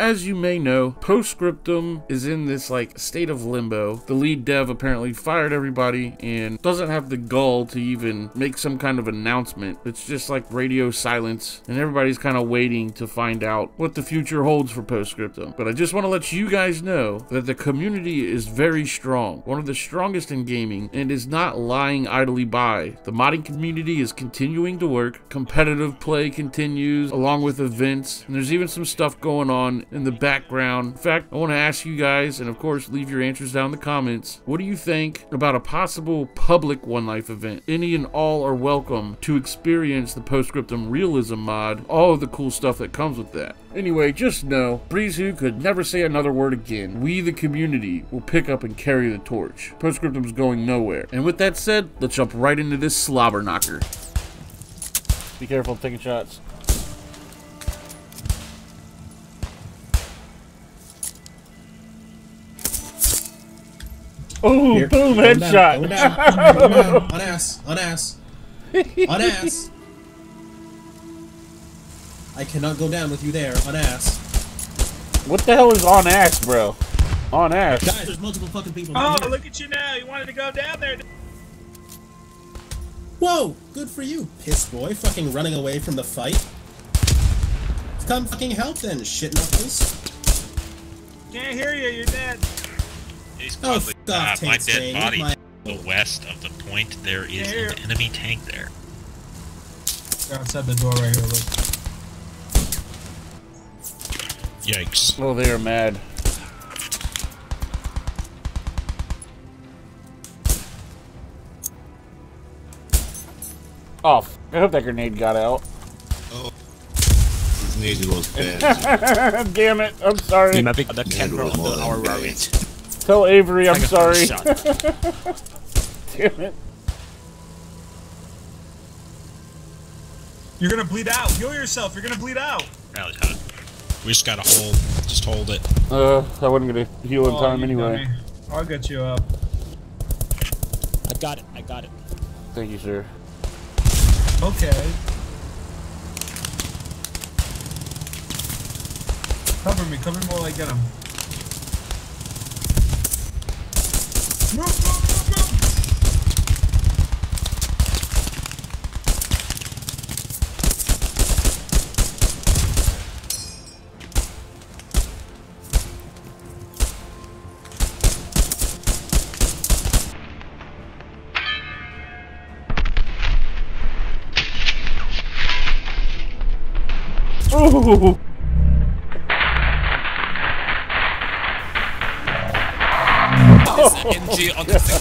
As you may know, Post Scriptum is in this like state of limbo. The lead dev apparently fired everybody and doesn't have the gall to even make some kind of announcement. It's just like radio silence, and everybody's kind of waiting to find out what the future holds for Post Scriptum. But I just want to let you guys know that the community is very strong, one of the strongest in gaming, and is not lying idly by. The modding community is continuing to work, competitive play continues along with events, and there's even some stuff going on in the background. In fact, I want to ask you guys, and of course leave your answers down in the comments, what do you think about a possible public One Life event? Any and all are welcome to experience the Post Scriptum realism mod, all of the cool stuff that comes with that. Anyway, just know, Breezu could never say another word again. We, the community, will pick up and carry the torch. Post Scriptum's going nowhere. And with that said, let's jump right into this slobber knocker. Be careful taking shots. Oh, here. Boom, headshot. On ass, on ass. On ass. I cannot go down with you there, on ass. What the hell is on ass, bro? On ass. Guys, there's multiple fucking people. Oh, right, look at you now. You wanted to go down there. Whoa, good for you, piss boy, fucking running away from the fight. Come fucking help then, shit knuckles. Can't hear you, you're dead. He's probably my dead body. The west of the point, there is an enemy tank there. They're outside the door right here, look. Yikes. Oh, they are mad. Oh, I hope that grenade got out. Oh. His knees was bad. Damn it, I'm sorry. You might be the camera on our right. Tell Avery I'm sorry. Damn it. You're gonna bleed out. Heal yourself. You're gonna bleed out. We just gotta hold. Just hold it. I wasn't gonna heal in time anyway. I'll get you up. I got it. I got it. Thank you, sir. Okay. Cover me while I get him. Move, move, move, move. Oh. MG on the thing.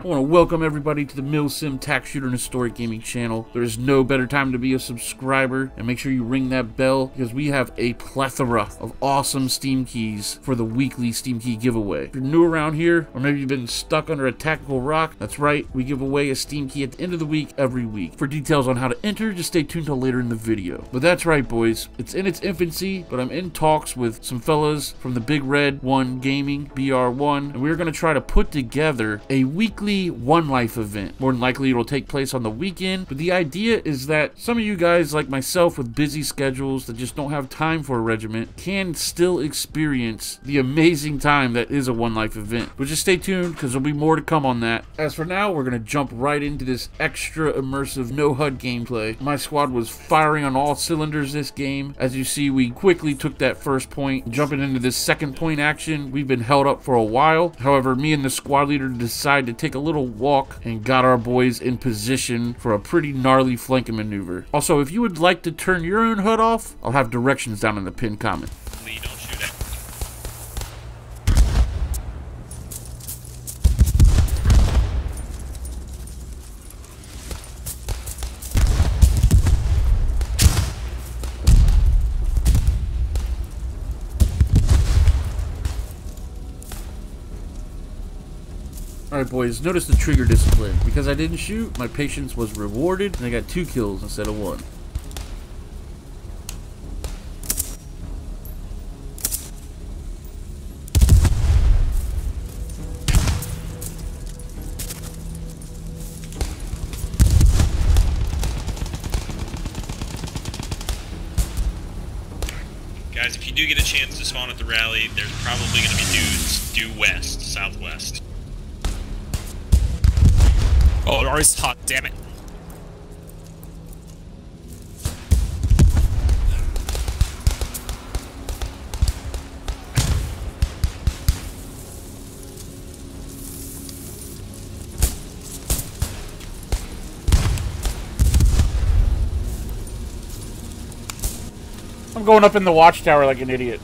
I want to welcome everybody to the MilSim Tax Shooter and Historic Gaming channel. There is no better time to be a subscriber, and make sure you ring that bell because we have a plethora of awesome Steam keys for the weekly Steam key giveaway. If you're new around here, or maybe you've been stuck under a tactical rock, that's right, we give away a Steam key at the end of the week every week. For details on how to enter, just stay tuned till later in the video. But that's right, boys, it's in its infancy, but I'm in talks with some fellas from the Big Red One Gaming, BR1, and we're going to try to put together a weekly One Life event. More than likely it'll take place on the weekend, but the idea is that some of you guys like myself with busy schedules that just don't have time for a regiment can still experience the amazing time that is a One Life event. But just stay tuned because there'll be more to come on that. As for now, we're going to jump right into this extra immersive no HUD gameplay. My squad was firing on all cylinders this game. As you see, we quickly took that first point. Jumping into this second point action, we've been held up for a while. However, me and the squad leader decide to take a little walk and got our boys in position for a pretty gnarly flanking maneuver. Also, if you would like to turn your own HUD off, I'll have directions down in the pinned comment. Lee, don't shoot at Alright boys, notice the trigger discipline. Because I didn't shoot, my patience was rewarded, and I got 2 kills instead of 1. Guys, if you do get a chance to spawn at the rally, there's probably going to be dudes due west, southwest. Oh, it is hot, damn it. I'm going up in the watchtower like an idiot.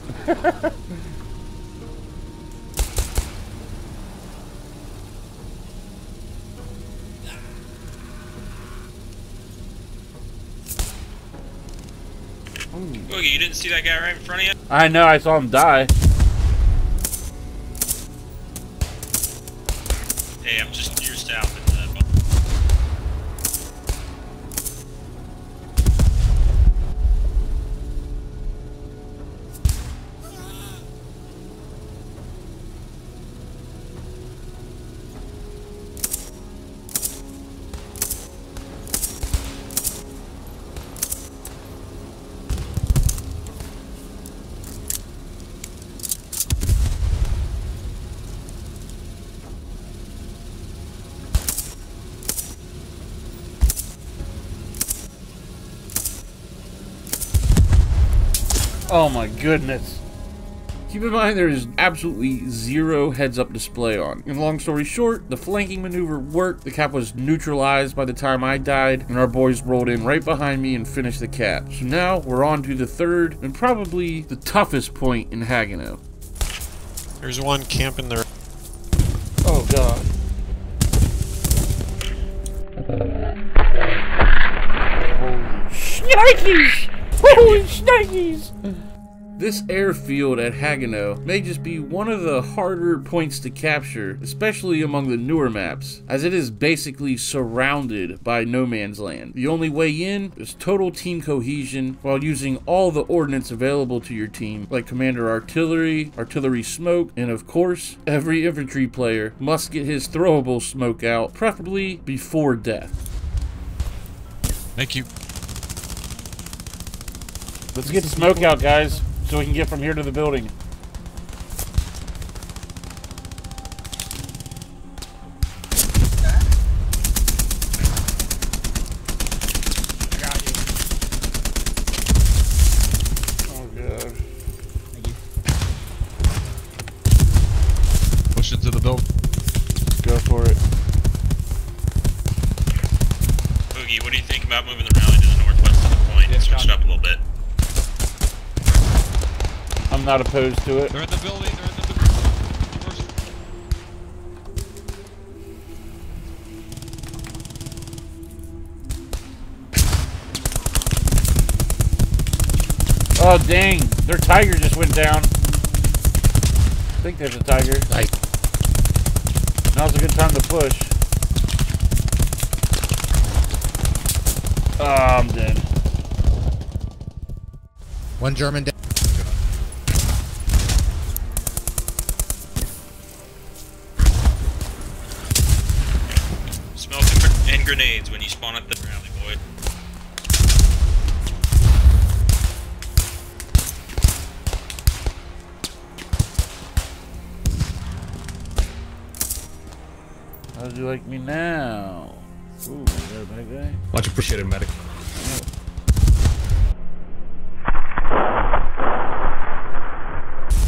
Boogie, you didn't see that guy right in front of you? I know, I saw him die. Hey, I'm just near south in the Oh my goodness. Keep in mind there is absolutely zero heads-up display on. And long story short, the flanking maneuver worked, the cap was neutralized by the time I died, and our boys rolled in right behind me and finished the cap. So now we're on to the third and probably the toughest point in Haguenau. There's one camping there. Oh god. Holy shnikes! Holy shnikes! This airfield at Haguenau may just be one of the harder points to capture, especially among the newer maps, as it is basically surrounded by no man's land. The only way in is total team cohesion while using all the ordnance available to your team, like commander artillery, artillery smoke, and of course, every infantry player must get his throwable smoke out, preferably before death. Thank you. Let's get the smoke out, guys, so we can get from here to the building. I got you. Oh, God. Thank you. Push it to the building. Go for it. Boogie, what do you think about moving the rally to the northwest of the point and switch it up a little bit? I'm not opposed to it. They're in the building, they're in the building. Oh dang, their tiger just went down. I think there's a tiger. Now's a good time to push. Oh, I'm dead. One German down. Grenades when you spawn at the rally, boy. How do you like me now? Ooh, is that a bad guy? Much appreciated, medic.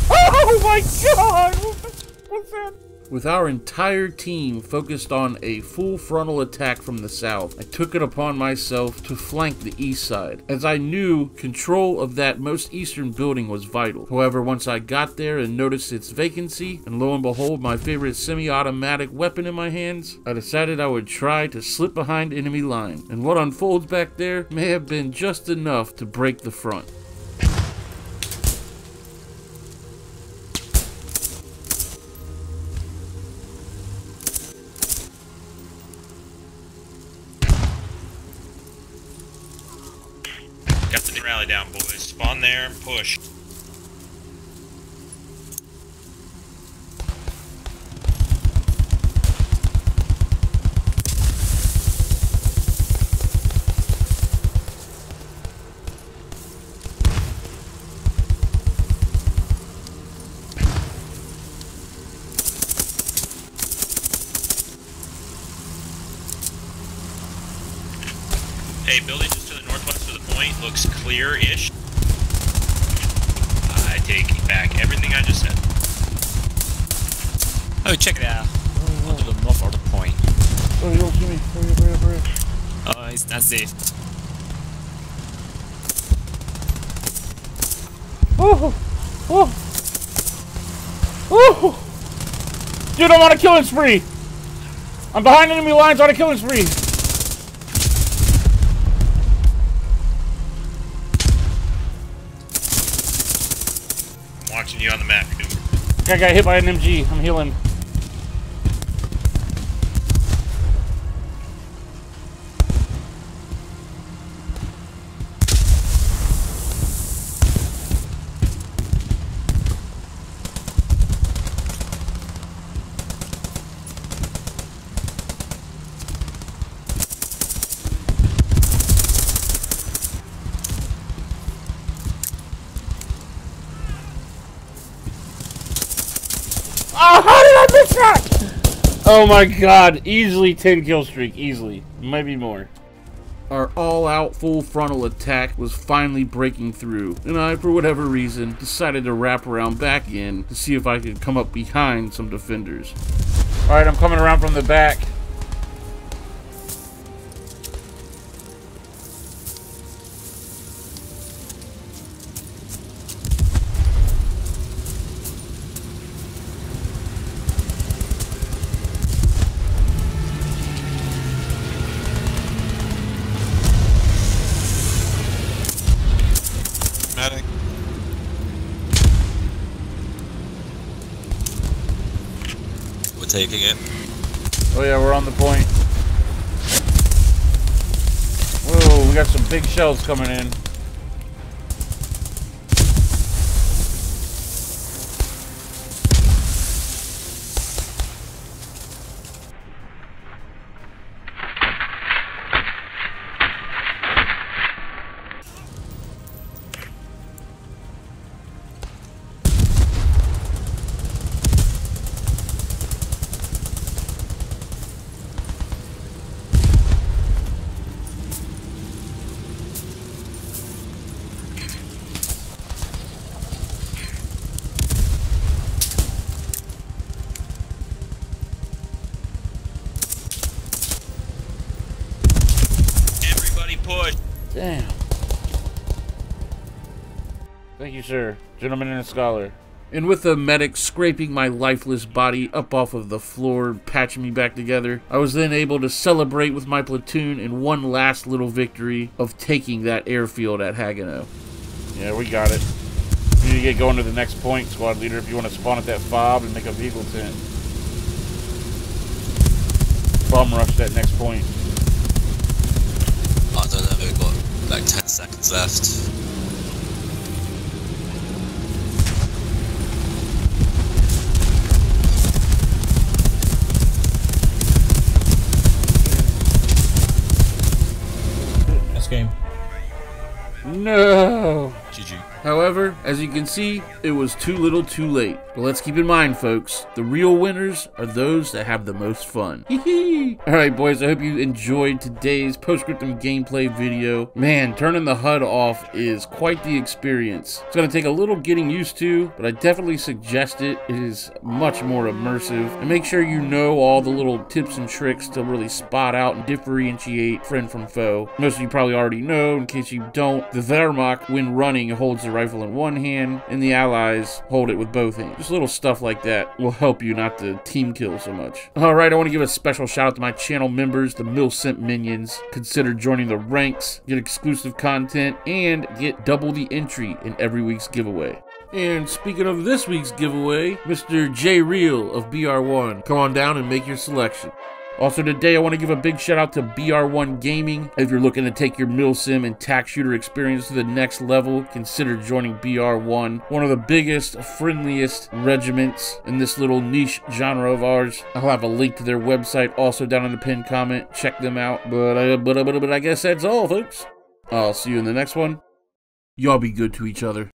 Oh my god! What's that? With our entire team focused on a full frontal attack from the south, I took it upon myself to flank the east side, as I knew control of that most eastern building was vital. However, once I got there and noticed its vacancy, and lo and behold my favorite semi-automatic weapon in my hands, I decided I would try to slip behind enemy line, and what unfolds back there may have been just enough to break the front. Rally down, boys. Spawn there and push. Okay, building just to the northwest of the point looks clear-ish. I take back everything I just said. Oh, check it out. Under the north of the point. Hurry up, Jimmy. Hurry up. Oh, that's it. Woohoo! Woohoo! Woohoo! Dude, I'm on a killing spree! I'm behind enemy lines on a killing spree! I'm watching you on the map, dude. I got hit by an MG. I'm healing. Oh, how did I miss that? Oh my god, easily 10 kill streak, easily. Maybe more. Our all-out full frontal attack was finally breaking through, and I, for whatever reason, decided to wrap around back in to see if I could come up behind some defenders. Alright, I'm coming around from the back. We're taking it. Oh yeah, we're on the point. Whoa, we got some big shells coming in. Push. Damn. Thank you, sir. Gentleman and a scholar. And with the medic scraping my lifeless body up off of the floor and patching me back together, I was then able to celebrate with my platoon in one last little victory of taking that airfield at Haguenau. Yeah, we got it. We need to get going to the next point, squad leader, if you want to spawn at that fob and make a vehicle tent. Bomb rush that next point. I don't know, we've got like 10 seconds left. Nice game. No! GG. However, as you can see, it was too little too late. But let's keep in mind, folks, the real winners are those that have the most fun. Alright, boys, I hope you enjoyed today's Post Scriptum gameplay video. Man, turning the HUD off is quite the experience. It's going to take a little getting used to, but I definitely suggest it. It is much more immersive. And make sure you know all the little tips and tricks to really spot out and differentiate friend from foe. Most of you probably already know. In case you don't, the Wehrmacht, when running, holds the rifle in one hand, and the allies hold it with both hands. Just little stuff like that will help you not to team kill so much. Alright, I want to give a special shout out to my channel members, the Milcent Minions. Consider joining the ranks, get exclusive content, and get double the entry in every week's giveaway. And speaking of this week's giveaway, Mr. J Real of BR1, come on down and make your selection. Also today, I want to give a big shout out to BR1 Gaming. If you're looking to take your milsim and tac shooter experience to the next level, consider joining BR1, one of the biggest, friendliest regiments in this little niche genre of ours. I'll have a link to their website also down in the pinned comment. Check them out. But I guess that's all, folks. I'll see you in the next one. Y'all be good to each other.